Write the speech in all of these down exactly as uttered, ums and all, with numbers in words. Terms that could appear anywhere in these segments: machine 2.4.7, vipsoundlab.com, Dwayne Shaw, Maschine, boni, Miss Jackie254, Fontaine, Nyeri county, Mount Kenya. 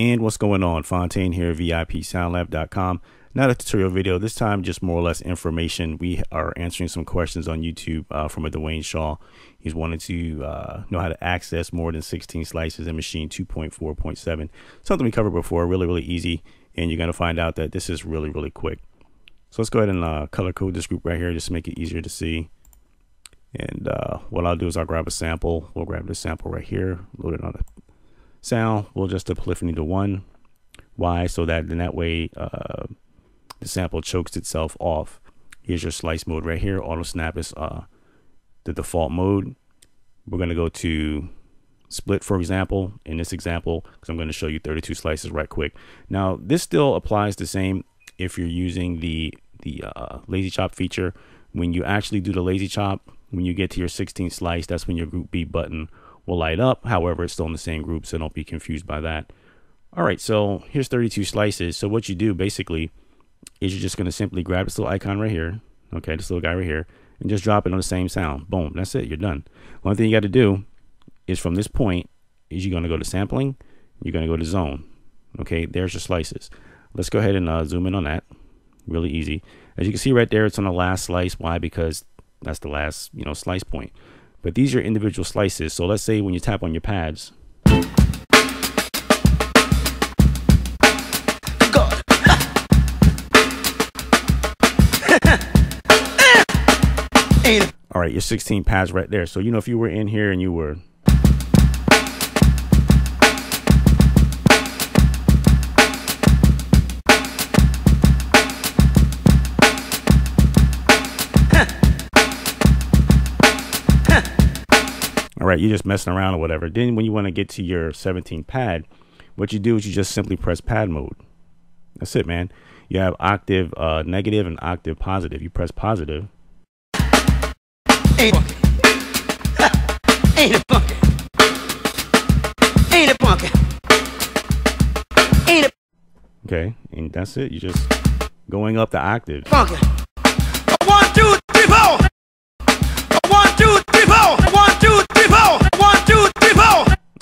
And what's going on? Fontaine here, vip sound lab dot com. Not a tutorial video this time, just more or less information. We are answering some questions on YouTube uh, from a Dwayne Shaw. He's wanted to uh, know how to access more than sixteen slices in machine two point four point seven. Something we covered before, really, really easy. And you're going to find out that this is really, really quick. So let's go ahead and uh, color code this group right here just to make it easier to see. And uh, what I'll do is I'll grab a sample. We'll grab this sample right here, load it on the sound. We'll just polyphony to one. Why? So that then that way uh, the sample chokes itself off. Here's your slice mode right here. Auto snap is uh, the default mode. We're going to go to split, for example, in this example, because I'm going to show you thirty-two slices right quick. Now, this still applies the same if you're using the, the uh, lazy chop feature. When you actually do the lazy chop, when you get to your sixteenth slice, that's when your group B button will light up. However, it's still in the same group, so don't be confused by that. All right, so here's thirty-two slices. So what you do basically is you're just going to simply grab this little icon right here, okay, this little guy right here, and just drop it on the same sound. Boom, that's it, you're done. One thing you got to do is from this point is you're going to go to sampling, you're going to go to zone. Okay, there's your slices. Let's go ahead and uh, zoom in on that. Really easy. As you can see right there, it's on the last slice. Why? Because that's the last, you know, slice point. But these are individual slices. So let's say when you tap on your pads, God. All right, your sixteen pads right there. So, you know, if you were in here and you were, right, you're just messing around or whatever. Then when you want to get to your seventeenth pad, what you do is you just simply press pad mode. That's it, man. You have octave uh, negative and octave positive. You press positive. Ain't a punkin'. Ain't a punkin'. Ain't a punkin'. Ain't a. Okay, and that's it. You're just going up the octave. Punkin'. One, two, three, four. One, two, three, four. One, two, three.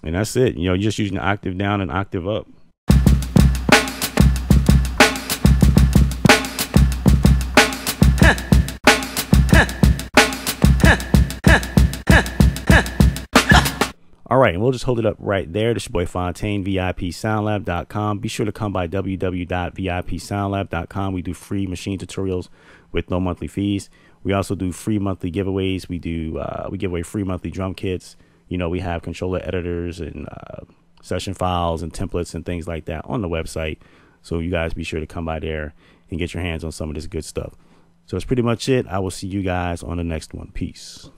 And that's it. You know, you're just using the octave down and octave up. All right, and we'll just hold it up right there. This is your boy Fontaine, vip sound lab dot com. Be sure to come by w w w dot vip sound lab dot com. We do free machine tutorials with no monthly fees. We also do free monthly giveaways. We do uh, we give away free monthly drum kits. You know, we have controller editors and uh, session files and templates and things like that on the website. So you guys be sure to come by there and get your hands on some of this good stuff. So that's pretty much it. I will see you guys on the next one. Peace.